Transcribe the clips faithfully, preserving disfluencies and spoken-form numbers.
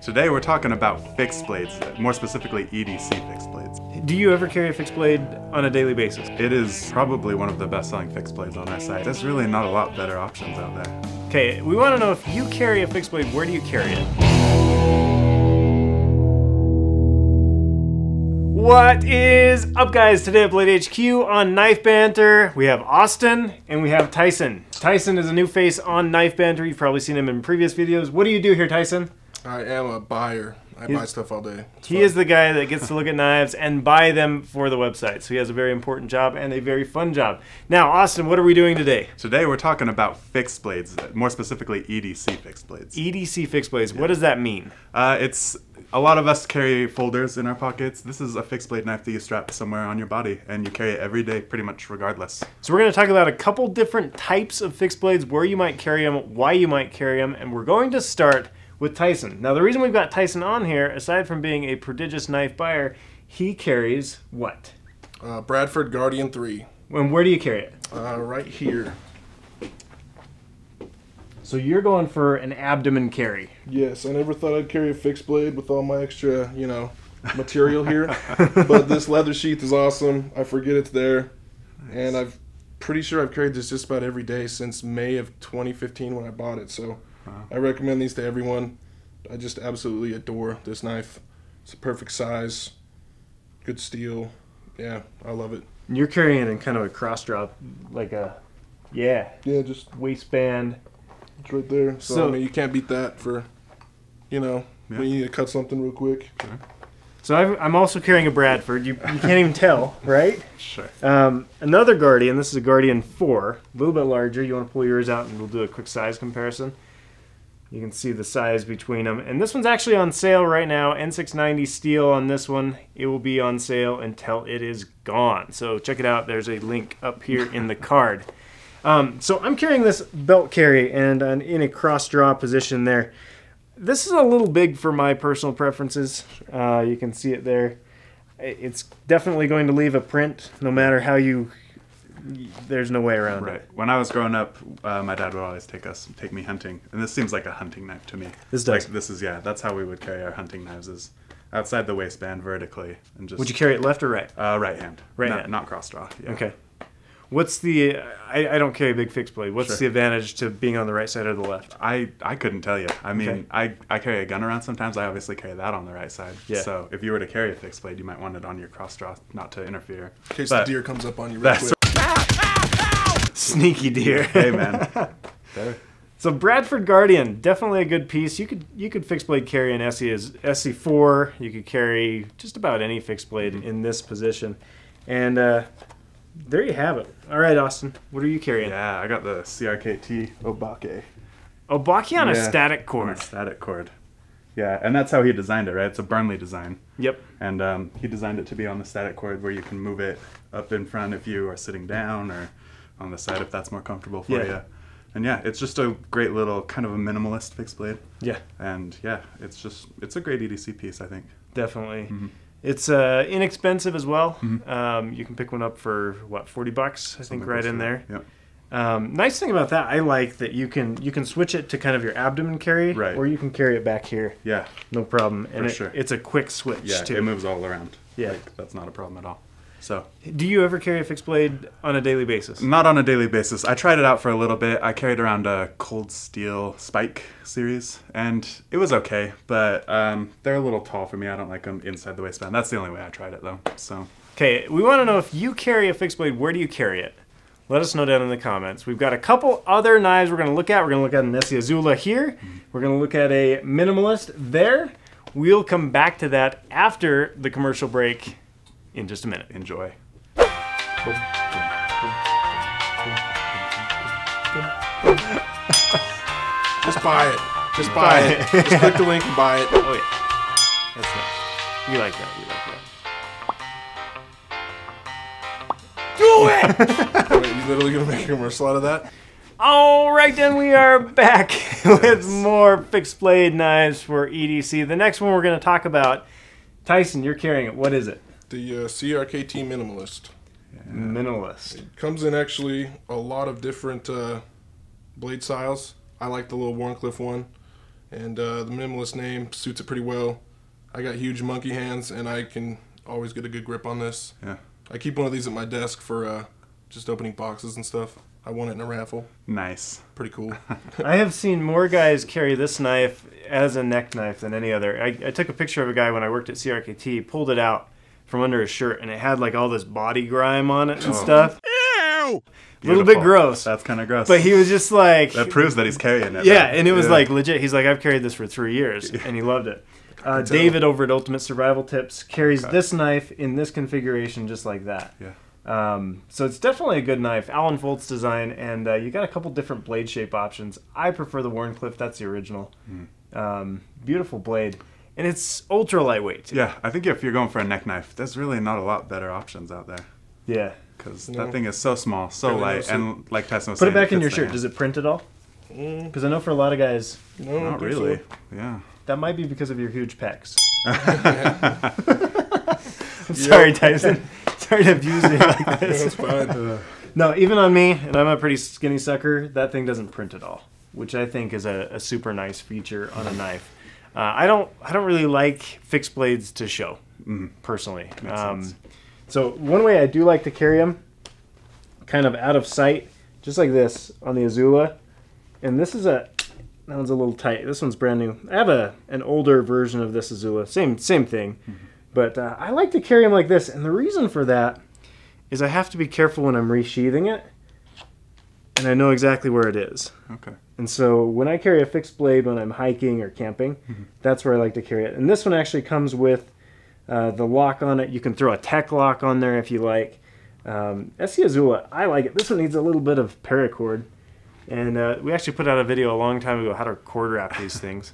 Today we're talking about fixed blades, more specifically E D C fixed blades. Do you ever carry a fixed blade on a daily basis? It is probably one of the best-selling fixed blades on our site. There's really not a lot better options out there. Okay, we want to know if you carry a fixed blade, where do you carry it? What is up, guys? Today at Blade H Q on Knife Banter, we have Austin and we have Tyson. Tyson is a new face on Knife Banter. You've probably seen him in previous videos. What do you do here, Tyson? I am a buyer. I He's, buy stuff all day. It's he fun. is the guy that gets to look at knives and buy them for the website. So he has a very important job and a very fun job. Now, Austin, what are we doing today? Today we're talking about fixed blades, more specifically E D C fixed blades. E D C fixed blades, yeah. What does that mean? Uh, it's a lot of us carry folders in our pockets. This is a fixed blade knife that you strap somewhere on your body and you carry it every day pretty much regardless. So we're going to talk about a couple different types of fixed blades, where you might carry them, why you might carry them, and we're going to start with Tyson. Now the reason we've got Tyson on here, aside from being a prodigious knife buyer, he carries what? Uh, Bradford Guardian three. And where do you carry it? Uh, right here. So you're going for an abdomen carry. Yes, I never thought I'd carry a fixed blade with all my extra, you know, material here. But this leather sheath is awesome. I forget it's there. Nice. And I'm pretty sure I've carried this just about every day since May of twenty fifteen when I bought it. So. Wow. I recommend these to everyone. I just absolutely adore this knife. It's a perfect size, good steel. Yeah, I love it. You're carrying it in kind of a cross drop, like a, yeah. Yeah, just waistband. It's right there. So, so I mean, you can't beat that for, you know, yeah. when you need to cut something real quick. Okay. So I've, I'm also carrying a Bradford. You, you can't even tell, right? Sure. Um, another Guardian. This is a Guardian four, a little bit larger. You want to pull yours out and we'll do a quick size comparison. You can see the size between them. And this one's actually on sale right now. N six ninety steel on this one. It will be on sale until it is gone. So check it out. There's a link up here in the card. Um, so I'm carrying this belt carry and I'm in a cross draw position there. This is a little big for my personal preferences. Uh, you can see it there. It's definitely going to leave a print no matter how you... There's no way around right. it. When I was growing up, uh, my dad would always take us, take me hunting, and this seems like a hunting knife to me. This does. Like, this is yeah. That's how we would carry our hunting knives, is outside the waistband vertically, and just. Would you carry it left or right? Uh, right hand. Right not, hand. Not cross draw. Yeah. Okay. What's the? Uh, I, I don't carry a big fixed blade. What's sure. the advantage to being on the right side or the left? I I couldn't tell you. I mean, okay. I I carry a gun around sometimes. I obviously carry that on the right side. Yeah. So if you were to carry a fixed blade, you might want it on your cross draw, not to interfere. In case but the deer comes up on you. Real quick. Sneaky deer. Hey man. So Bradford Guardian, definitely a good piece. You could you could fixed blade carry an S E four. You could carry just about any fixed blade mm-hmm. in this position. And uh, there you have it. All right, Austin, what are you carrying? Yeah, I got the C R K T Obake. Obake on yeah. a static cord. On a static cord. Yeah, and that's how he designed it, right? It's a Burnley design. Yep. And um, he designed it to be on the static cord where you can move it up in front if you are sitting down or on the side if that's more comfortable for yeah. you. And yeah, it's just a great little kind of a minimalist fixed blade. Yeah. And yeah, it's just, it's a great E D C piece, I think. Definitely. Mm-hmm. It's uh, inexpensive as well. Mm-hmm. um, you can pick one up for what, forty bucks, I Something think, right in there. Yep. Um, nice thing about that, I like that you can you can switch it to kind of your abdomen carry, right. or you can carry it back here. Yeah. No problem. And for it, sure. it's a quick switch yeah, too. It moves all around. Yeah. Like, that's not a problem at all. So, do you ever carry a fixed blade on a daily basis? Not on a daily basis. I tried it out for a little bit. I carried around a Cold Steel Spike series, and it was okay, but um, they're a little tall for me. I don't like them inside the waistband. That's the only way I tried it, though. So, okay, we want to know if you carry a fixed blade, where do you carry it? Let us know down in the comments. We've got a couple other knives we're going to look at. We're going to look at an ESEE Izula here. Mm-hmm. We're going to look at a Minimalist there. We'll come back to that after the commercial break. In just a minute. Enjoy. Just buy it. Just buy it. Just click the link and buy it. Oh yeah. That's nice. We like that. We like that. Do it! Wait, you literally gonna make a commercial out of that? All right, then we are back with more fixed blade knives for E D C. The next one we're gonna talk about, Tyson, you're carrying it. What is it? The uh, C R K T Minimalist. Yeah. Minimalist. It comes in actually a lot of different uh, blade styles. I like the little Warncliffe one. and uh, the minimalist name suits it pretty well. I got huge monkey hands, and I can always get a good grip on this. Yeah. I keep one of these at my desk for uh, just opening boxes and stuff. I won it in a raffle. Nice. Pretty cool. I have seen more guys carry this knife as a neck knife than any other. I, I took a picture of a guy when I worked at C R K T, pulled it out from under his shirt, and it had like all this body grime on it and oh. stuff. Ew! A little bit gross. That's kind of gross. But he was just like... That proves that he's carrying it. Yeah, right? And it was yeah. like legit. He's like, I've carried this for three years, and he loved it. Uh, David over at Ultimate Survival Tips carries okay. this knife in this configuration just like that. Yeah. Um, so it's definitely a good knife. Alan Foltz design, and uh, you got a couple different blade shape options. I prefer the Warncliffe. That's the original. Mm. Um, beautiful blade. And it's ultra lightweight, too. Yeah, I think if you're going for a neck knife, there's really not a lot better options out there. Yeah. Because no. that thing is so small, so really light, and like Tyson was Put saying... Put it back it in your shirt. Hand. Does it print at all? Because I know for a lot of guys... No, not really. So. Yeah. That might be because of your huge pecs. I'm sorry, yep. Tyson. Sorry to abuse you like this. No, no, even on me, and I'm a pretty skinny sucker, that thing doesn't print at all, which I think is a, a super nice feature on a knife. Uh, I don't I don't really like fixed blades to show, mm. personally. Um, so one way I do like to carry them, kind of out of sight, just like this on the Izula. And this is a... That one's a little tight. This one's brand new. I have a an older version of this Izula. Same same thing, mm-hmm. but uh, I like to carry them like this. And the reason for that is I have to be careful when I'm resheathing it, and I know exactly where it is. Okay. And so when I carry a fixed blade when I'm hiking or camping, mm-hmm. that's where I like to carry it. And this one actually comes with uh, the lock on it. You can throw a tech lock on there if you like. Um, ESEE Izula, I like it. This one needs a little bit of paracord. And uh, we actually put out a video a long time ago how to cord wrap these things.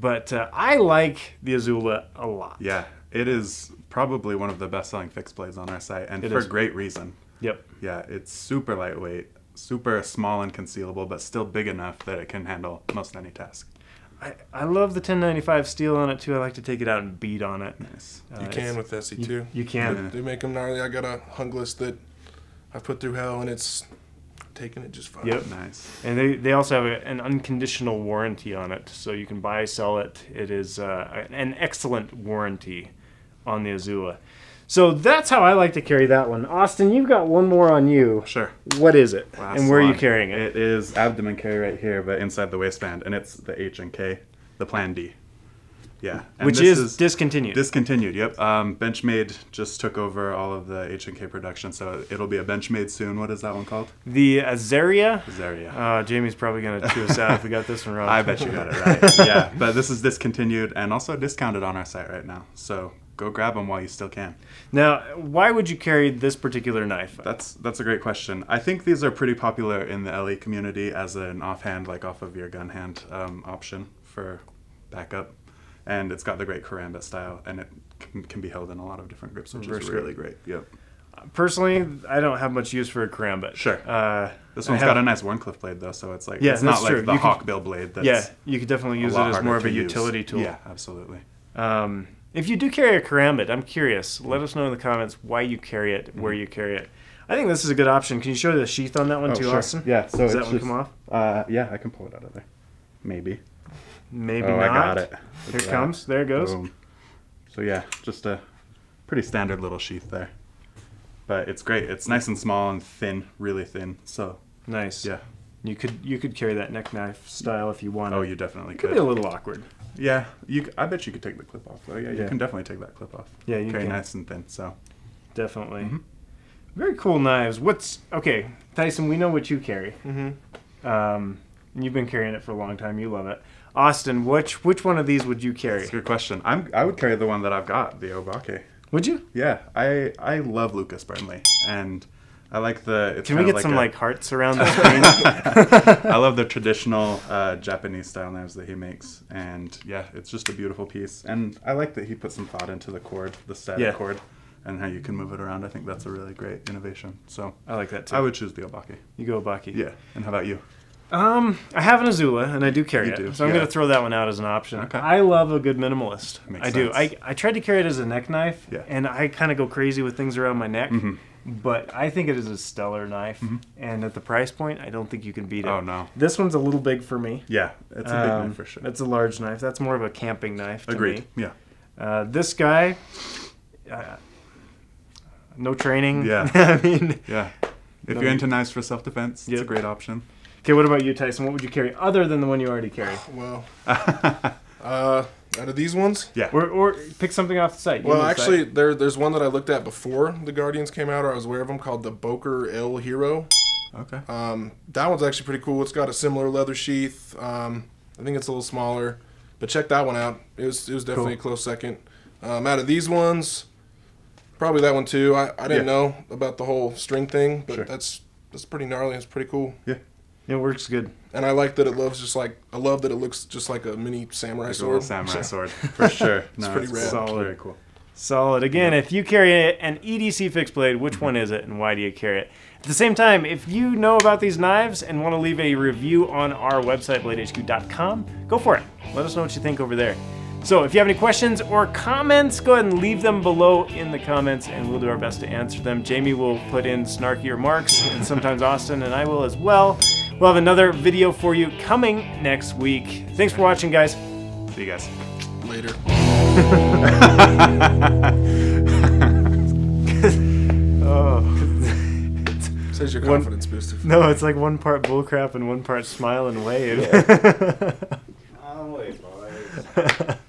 But uh, I like the Izula a lot. Yeah, it is probably one of the best-selling fixed blades on our site, and it for is. great reason. Yep. Yeah, it's super lightweight, super small and concealable, but still big enough that it can handle most any task. I, I love the ten ninety-five steel on it, too. I like to take it out and beat on it. Nice. Uh, you can with S E two. You, you can. Yeah. They make them gnarly. I got a Hunglus that I've put through hell, and it's... taking it just fine. Yep. Nice. And they, they also have a, an unconditional warranty on it, so you can buy, sell it. It is uh, an excellent warranty on the Izula. So that's how I like to carry that one. Austin, you've got one more on you. Sure. What is it? Last and where one. Are you carrying it? It is abdomen carry right here, but inside the waistband, and it's the H and K, the Plan D. Yeah. And Which this is, is discontinued. Discontinued, yep. Um, Benchmade just took over all of the H and K production, so it'll be a Benchmade soon. What is that one called? The Azaria. Azaria. Uh, Jamie's probably going to chew us out if we got this one wrong. I bet you got it right. Yeah, but this is discontinued and also discounted on our site right now, so go grab them while you still can. Now, why would you carry this particular knife? That's, that's a great question. I think these are pretty popular in the L E community as an offhand, like off of your gun hand um, option for backup. And it's got the great karambit style, and it can, can be held in a lot of different grips, which Reverse is really grip. great. Yep. Personally, I don't have much use for a karambit. Sure. Uh, this one's have, got a nice Warncliffe blade, though, so it's like yeah, it's not like true. the hawkbill blade. That's yeah, you could definitely use it as more of a utility use. tool. Yeah, absolutely. Um, if you do carry a karambit, I'm curious. Let us know in the comments why you carry it, where mm-hmm. you carry it. I think this is a good option. Can you show the sheath on that one oh, too, sure. Austin? Yeah. So does that one just, come off? Uh, yeah, I can pull it out of there. Maybe. Maybe oh, not. I got it. Here it comes. There it goes. Boom. So yeah, just a pretty standard little sheath there. But it's great. It's nice and small and thin, really thin. So nice. Yeah. You could you could carry that neck knife style if you wanted. Oh, you definitely could. It could be a little awkward. Yeah. You. I bet you could take the clip off though. Yeah. You yeah. can definitely take that clip off. Yeah. You carry can. nice and thin. So. Definitely. Mm-hmm. Very cool knives. What's okay, Tyson? We know what you carry. Mm-hmm. Um, you've been carrying it for a long time. You love it. Austin, which which one of these would you carry? That's a good question. I'm I would carry the one that I've got, the Obake. Would you? Yeah, I I love Lucas Burnley, and I like the. It's Can we get like some a, like hearts around the screen? I love the traditional uh, Japanese style knives that he makes, and yeah, it's just a beautiful piece. And I like that he put some thought into the cord, the static yeah. cord, and how you can move it around. I think that's a really great innovation. So I like that too. I would choose the Obake. You go Obake. Yeah. And how about you? Um, I have an Izula, and I do carry you it, do. so I'm yeah. going to throw that one out as an option. Okay. I love a good minimalist. Makes I do. Sense. I I tried to carry it as a neck knife, yeah. and I kind of go crazy with things around my neck. Mm-hmm. but I think it is a stellar knife. Mm-hmm. And at the price point, I don't think you can beat it. Oh, no. This one's a little big for me. Yeah, it's a big um, knife for sure. It's a large knife. That's more of a camping knife to Agreed. Me. Yeah. Uh, this guy, uh, no training. Yeah. I mean, yeah. If no, you're into knives for self-defense, yep. it's a great option. Okay, what about you, Tyson? What would you carry other than the one you already carry? Well, uh, out of these ones? Yeah. Or, or pick something off the site. You well, actually, site. There, there's one that I looked at before the Guardians came out, or I was aware of them, called the Boker L Hero. Okay. Um, that one's actually pretty cool. It's got a similar leather sheath. Um, I think it's a little smaller. But check that one out. It was, it was definitely cool. a close second. Um, out of these ones, probably that one too. I, I didn't yeah. know about the whole string thing, but sure. that's that's pretty gnarly. It's pretty cool. Yeah. It works good. And I like that it loves just like I love that it looks just like a mini samurai it's sword. A samurai sword for sure. It's no, pretty it's rad. Solid. Very cool. Solid. Again, yeah. if you carry an E D C fixed blade, which mm-hmm. one is it and why do you carry it? At the same time, if you know about these knives and want to leave a review on our website, blade H Q dot com, go for it. Let us know what you think over there. So if you have any questions or comments, go ahead and leave them below in the comments and we'll do our best to answer them. Jamie will put in snarky remarks and sometimes Austin and I will as well. We'll have another video for you coming next week. Thanks for watching, guys. See you guys. Later. oh. It says your confidence one, booster. No, it's like one part bullcrap and one part smile and wave. Yeah. I'll wave, boys.